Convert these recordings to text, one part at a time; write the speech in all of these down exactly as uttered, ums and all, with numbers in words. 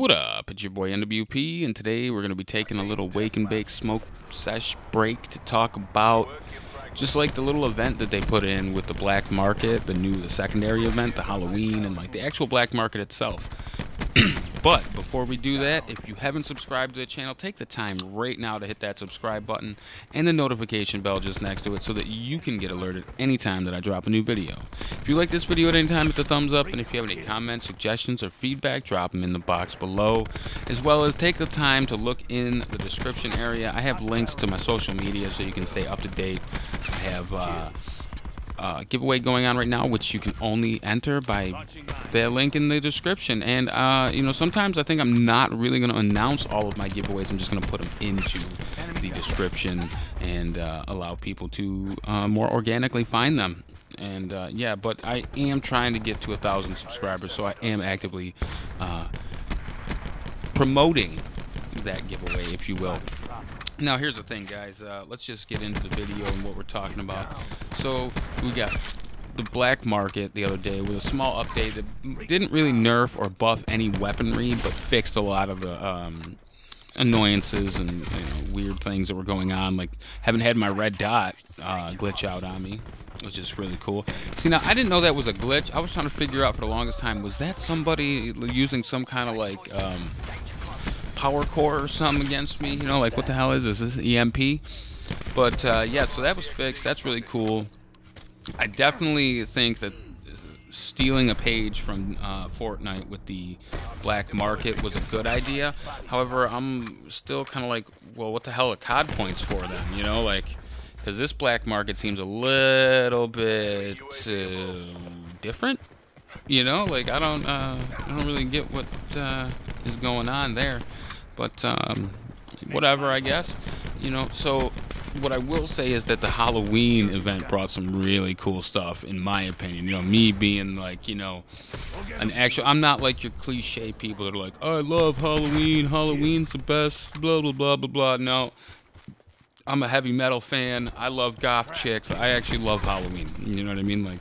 What up? It's your boy N W P, and today we're going to be taking a little wake and bake smoke sesh break to talk about just like the little event that they put in with the Black Market, the new the secondary event, the Halloween, and like the actual Black Market itself. But before we do that, if you haven't subscribed to the channel, take the time right now to hit that subscribe button and the notification bell just next to it so that you can get alerted anytime that I drop a new video. If you like this video at any time, hit the thumbs up, and if you have any comments, suggestions, or feedback, drop them in the box below, as well as take the time to look in the description area. I have links to my social media so you can stay up to date. I have uh, Uh, giveaway going on right now, which you can only enter by the link in the description. And uh, you know, sometimes I think I'm not really going to announce all of my giveaways. I'm just going to put them into the description and uh, allow people to uh, more organically find them. And uh, yeah, but I am trying to get to a thousand subscribers, so I am actively uh, promoting that giveaway, if you will. Now here's the thing, guys, uh, let's just get into the video and what we're talking about. So we got the Black Market the other day with a small update that didn't really nerf or buff any weaponry, but fixed a lot of the um, annoyances and you know, weird things that were going on. Like, haven't had my red dot uh, glitch out on me, which is really cool. See, now I didn't know that was a glitch. I was trying to figure out for the longest time, was that somebody using some kind of like um, power core or something against me, you know, like what the hell is this? Is this E M P? But uh, yeah, so that was fixed. That's really cool. I definitely think that stealing a page from uh, Fortnite with the Black Market was a good idea. However, I'm still kind of like, well, what the hell are C O D points for then? You know, like, because this Black Market seems a little bit uh, different. You know, like I don't, uh, I don't really get what uh, is going on there. But um, whatever, I guess, you know. So what I will say is that the Halloween event brought some really cool stuff, in my opinion. You know, me being like, you know, an actual, I'm not like your cliche people that are like, I love Halloween, Halloween's the best, blah, blah, blah, blah, blah. No, I'm a heavy metal fan. I love goth chicks. I actually love Halloween. You know what I mean? Like,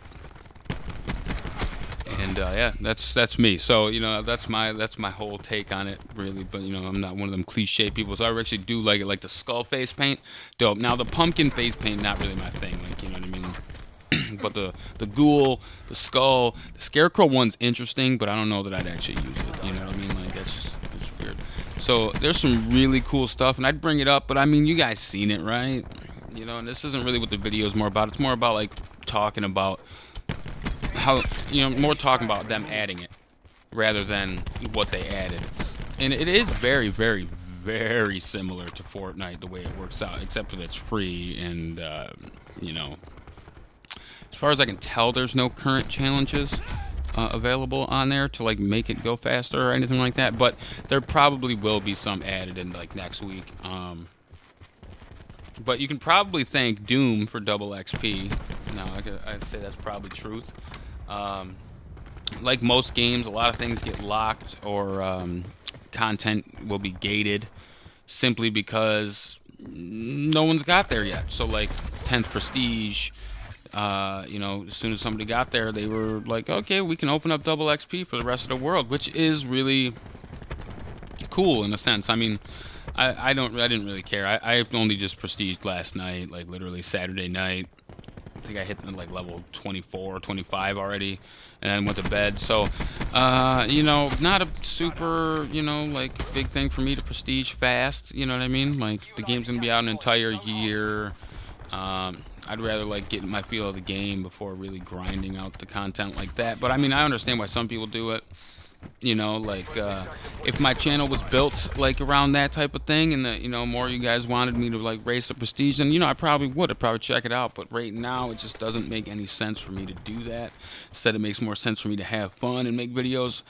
and uh, yeah, that's that's me. So you know, that's my that's my whole take on it, really. But you know, I'm not one of them cliche people. So I actually do like it, like the skull face paint, dope. Now the pumpkin face paint, not really my thing. Like, you know what I mean? But the the ghoul, the skull, the scarecrow one's interesting, but I don't know that I'd actually use it. You know what I mean? Like, that's just that's weird. So there's some really cool stuff, and I'd bring it up, but I mean, you guys seen it, right? You know, and this isn't really what the video is more about. It's more about like talking about how, you know, more talking about them adding it rather than what they added. And it is very, very, very similar to Fortnite the way it works out, except that it's free and, uh, you know, as far as I can tell, there's no current challenges uh, available on there to, like, make it go faster or anything like that. But there probably will be some added in, like, next week. Um, but you can probably thank Doom for double X P. No, I could, I'd say that's probably truth. Um, like most games, a lot of things get locked, or um, content will be gated simply because no one's got there yet. So like tenth Prestige, uh, you know, as soon as somebody got there, they were like, okay, we can open up double X P for the rest of the world, which is really cool in a sense. I mean, I, I don't, I didn't really care. I, I only just prestiged last night, like literally Saturday night. I think I hit like level twenty-four, twenty-five already, and then went to bed. So, uh, you know, not a super, you know, like big thing for me to prestige fast. You know what I mean? Like the game's gonna be out an entire year. Um, I'd rather like get my feel of the game before really grinding out the content like that. But I mean, I understand why some people do it. You know, like uh, if my channel was built like around that type of thing, and the, you know, more you guys wanted me to like raise the prestige, then you know I probably would. I'd probably check it out. But right now, it just doesn't make any sense for me to do that. Instead, it makes more sense for me to have fun and make videos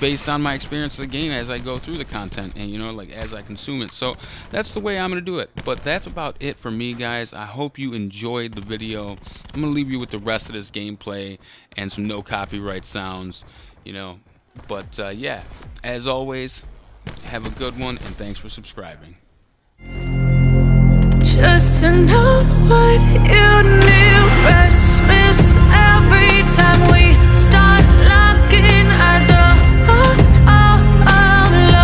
based on my experience of the game as I go through the content and you know, like as I consume it. So that's the way I'm gonna do it. But that's about it for me, guys. I hope you enjoyed the video. I'm gonna leave you with the rest of this gameplay and some no copyright sounds. You know. But uh, yeah, as always, have a good one, and thanks for subscribing. Just to know what you knew, Christmas every time we start looking as a oh, oh, oh,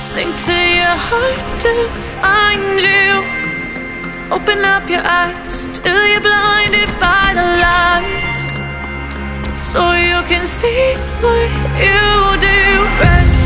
Sink to your heart to find you. Open up your eyes till you're blinded by the lies, so you can see what you do. Rest